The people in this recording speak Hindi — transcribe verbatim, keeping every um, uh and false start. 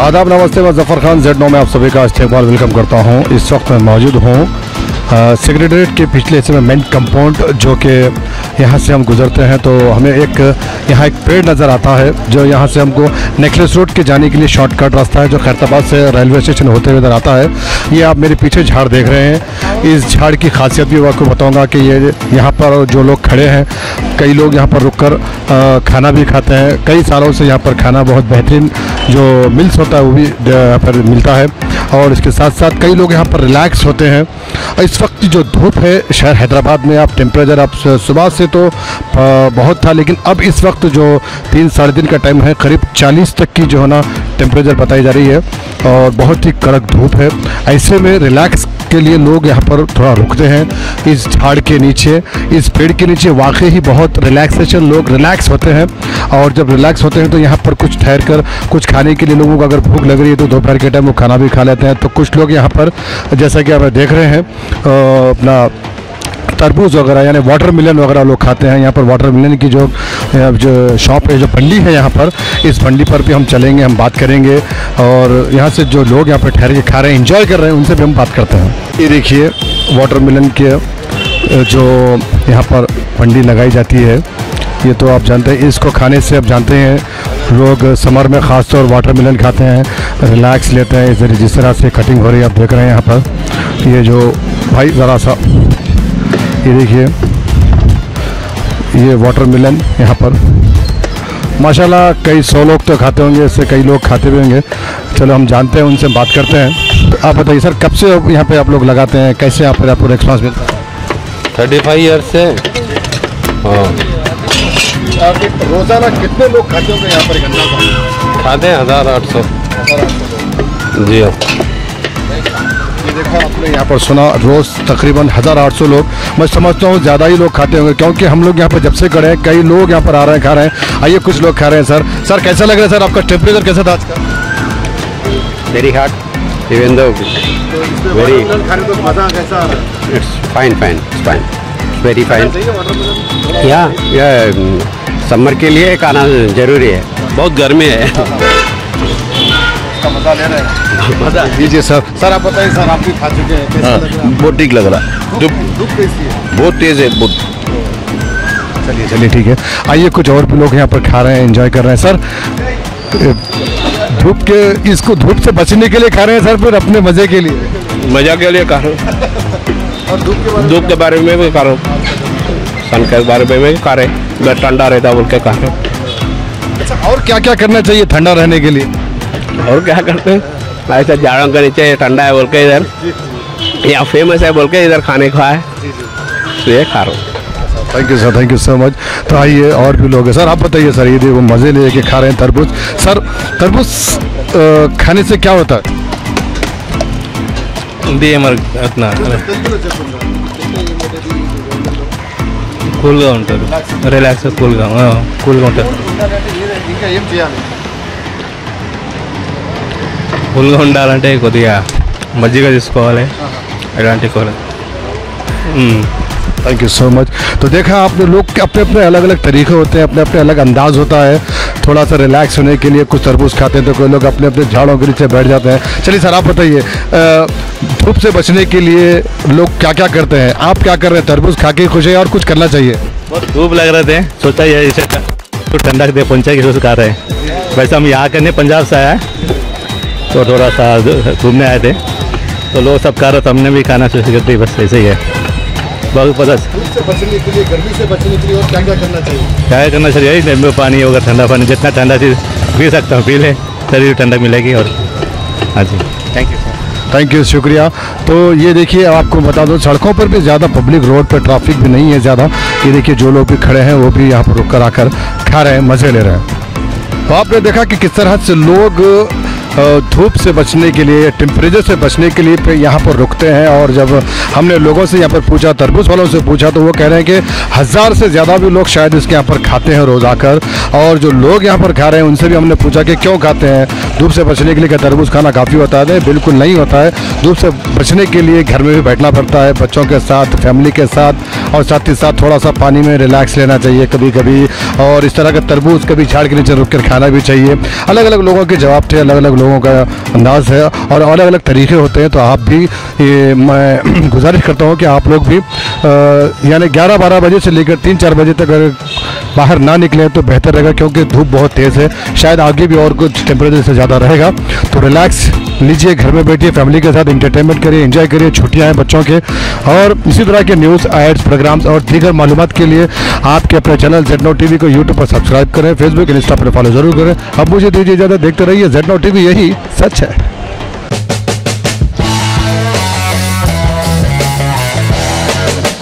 आदाब, नमस्ते। मैं जफ़र खान जेड नाउ में आप सभी का इस्तेमाल वेलकम करता हूं। इस वक्त मैं मौजूद हूं सेक्रेटेरिएट के पिछले हिस्से में मेन कंपाउंड, जो कि यहाँ से हम गुजरते हैं तो हमें एक यहाँ एक पेड़ नज़र आता है, जो यहाँ से हमको नेकलेस रोड के जाने के लिए शॉर्टकट रास्ता है, जो खैरताबाद से रेलवे स्टेशन होते हुए नज़र आता है। ये आप मेरे पीछे झाड़ देख रहे हैं। इस झाड़ की खासियत भी आपको बताऊँगा कि ये यहाँ पर जो लोग खड़े हैं, कई लोग यहाँ पर रुक कर खाना भी खाते हैं। कई सालों से यहाँ पर खाना बहुत बेहतरीन जो मिल्स होता है वो भी यहाँ पर मिलता है, और इसके साथ साथ कई लोग यहाँ पर रिलैक्स होते हैं। इस वक्त जो धूप है शहर हैदराबाद में, आप टेम्परेचर आप सुबह से तो बहुत था, लेकिन अब इस वक्त जो तीन साढ़े तीन का टाइम है, करीब चालीस तक की जो है ना टेम्परेचर बताई जा रही है और बहुत ही कड़क धूप है। ऐसे में रिलैक्स के लिए लोग यहाँ पर थोड़ा रुकते हैं इस झाड़ के नीचे, इस पेड़ के नीचे। वाकई ही बहुत रिलैक्सेशन, लोग रिलैक्स होते हैं, और जब रिलैक्स होते हैं तो यहाँ पर कुछ ठहर कर कुछ खाने के लिए लोगों को अगर भूख लग रही है तो दोपहर के टाइम वो खाना भी खा लेते हैं। तो कुछ लोग यहाँ पर, जैसा कि आप देख रहे हैं, अपना तरबूज वगैरह यानी वाटर मिलन वगैरह लोग खाते हैं। यहाँ पर वाटर मिलन की जो जो शॉप है, जो मंडी है यहाँ पर, इस मंडी पर भी हम चलेंगे, हम बात करेंगे, और यहाँ से जो लोग यहाँ पर ठहर के खा रहे हैं, एंजॉय कर रहे हैं, उनसे भी हम बात करते हैं। ये देखिए वाटर मिलन के जो यहाँ पर मंडी लगाई जाती है, ये तो आप जानते हैं, इसको खाने से आप जानते हैं लोग समर में ख़ास तौर वाटर मिलन खाते हैं, रिलैक्स लेते हैं। जिस तरह से कटिंग हो रही है आप देख रहे हैं यहाँ पर, ये जो भाई ज़रा सा ये देखिए, ये वाटर मिलन यहाँ पर माशाल्लाह कई सौ लोग तो खाते होंगे, इससे कई लोग खाते भी होंगे। चलो हम जानते हैं, उनसे बात करते हैं। आप बताइए सर, कब से यहाँ पे आप लोग लगाते हैं, कैसे यहाँ पर आपको रेस्पॉन्स मिलता है? थर्टी फाइव ईयर से। हाँ, रोज़ाना कितने लोग खाते होंगे यहाँ पर? घंटा खाते हैं हज़ार आठ सौ। जी हाँ, देखा आपने यहाँ पर, सुना, रोज़ तकरीबन हज़ार आठ सौ लोग, मैं समझता हूँ ज़्यादा ही लोग खाते होंगे, क्योंकि हम लोग यहाँ पर जब से खड़े हैं कई लोग यहाँ पर आ रहे हैं, खा रहे हैं। आइए कुछ लोग खा रहे हैं। सर सर कैसा लग रहा है सर, आपका टेम्परेचर कैसा था आज का? Very hard even though very कैसा? It's fine fine fine very fine. या समर के लिए खाना ज़रूरी है, बहुत गर्मी है। मज़ा ले रहे हैं। मज़ा लीजिए सर। सर आप बताइए सर, आप भी खा चुके हैं, कैसा लग रहा है? बहुत ठीक लग रहा है, बहुत तेज़ है, बहुत। चलिए चलिए ठीक है, आइए कुछ और भी लोग यहाँ पर खा रहे हैं, एंजॉय कर रहे हैं। सर धूप के, इसको धूप से बचने के लिए खा रहे हैं सर, फिर अपने मज़े के लिए? मज़ा के लिए खा रहे हैं, और धूप के बारे में भी खा रहा हूँ, सन के बारे में भी खा रहे हैं, घर ठंडा रहता बोल के खा रहे हैं। अच्छा, और क्या क्या करना चाहिए ठंडा रहने के लिए? और क्या करते हैं, ऐसा जाड़ों के नीचे ठंडा है बोल के इधर, यहाँ फेमस है बोल के इधर खाने खा है, तो ये खा रहा हूँ। Thank you sir, thank you so much. तो आइए और भी लोग हैं। सर आप बताइए सर, ये देखो मज़े ले के खा रहे हैं तरबूज। सर तरबूज खाने से क्या होता है? अपना cool counter relax, cool counter ఫుల్గా ఉండాలంటే కొద్దిగా మజ్జిగ తీసుకోవాలి, అలాంటి కూర। Thank you so much. तो देखा आपने, लोग अपने अपने अलग अलग तरीके होते हैं, अपने अपने अलग अंदाज होता है। थोड़ा सा रिलैक्स होने के लिए कुछ तरबूज खाते हैं, तो कोई लोग अपने अपने झाड़ों के नीचे बैठ जाते हैं। चलिए सर आप बताइए, धूप से बचने के लिए लोग क्या क्या करते हैं, आप क्या कर रहे हैं? तरबूज खा के खुश है और कुछ करना चाहिए? बहुत धूप लग रहे थे, सोचा इसे ठंडा दे पंचा के खा रहे हैं। वैसे हम यहाँ करने पंजाब से आया है, तो थोड़ा सा घूमने आए थे, तो लोग सब खा रहे थे, हमने भी खाना शुरू कर दी, बस ऐसे ही है। बहुत पता से बचने के लिए, गर्मी से बचने के लिए और क्या क्या करना चाहिए? क्या करना चाहिए? यही नींबू पानी होगा, ठंडा पानी, जितना ठंडा चीज़ पी सकता हूँ पी लें, शरीर ठंडक मिलेगी। और हाँ जी, thank you sir, thank you, शुक्रिया। तो ये देखिए आपको बता दूं, सड़कों पर भी ज़्यादा, पब्लिक रोड पर ट्रैफिक भी नहीं है ज़्यादा। ये देखिए जो लोग भी खड़े हैं वो भी यहाँ पर रुक कर आकर खा रहे हैं, मज़े ले रहे हैं। तो आपने देखा कि किस तरह से लोग धूप से बचने के लिए, टेम्परेचर से बचने के लिए पे यहाँ पर रुकते हैं। और जब हमने लोगों से यहाँ पर पूछा, तरबूज वालों से पूछा, तो वो कह रहे हैं कि हज़ार से ज़्यादा भी लोग शायद इसके यहाँ पर खाते हैं रोज़ आकर। और जो लोग यहाँ पर खा रहे हैं उनसे भी हमने पूछा कि क्यों खाते हैं, धूप से बचने के लिए क्या तरबूज खाना काफ़ी होता है? बिल्कुल नहीं होता है। धूप से बचने के लिए घर में भी बैठना पड़ता है, बच्चों के साथ, फैमिली के साथ, और साथ ही साथ थोड़ा सा पानी में रिलैक्स लेना चाहिए कभी कभी। और इस तरह का तरबूज कभी झाड़ के नीचे रुक कर खाना भी चाहिए। अलग अलग लोगों के जवाब थे, अलग अलग लोगों का अंदाज़ है और अलग अलग तरीके होते हैं। तो आप भी, ये मैं गुजारिश करता हूँ कि आप लोग भी यानी ग्यारह बारह बजे से लेकर तीन चार बजे तक बाहर ना निकलें तो बेहतर रहेगा, क्योंकि धूप बहुत तेज़ है, शायद आगे भी और कुछ टेम्परेचर से ज़्यादा रहेगा। तो रिलैक्स लीजिए, घर में बैठिए, फैमिली के साथ इंटरटेनमेंट करिए, एंजॉय करिए। छुट्टियां हैं बच्चों के, और इसी तरह के न्यूज़, एड्स, प्रोग्राम्स और दीगर मालूमात के लिए आपके अपने चैनल ज़ेड नाउ टीवी को यूट्यूब पर सब्सक्राइब करें, फेसबुक इंस्टा पर फॉलो जरूर करें। अब मुझे दीजिए इजाज़त, देखते रहिए ज़ेड नाउ टीवी, यही सच है।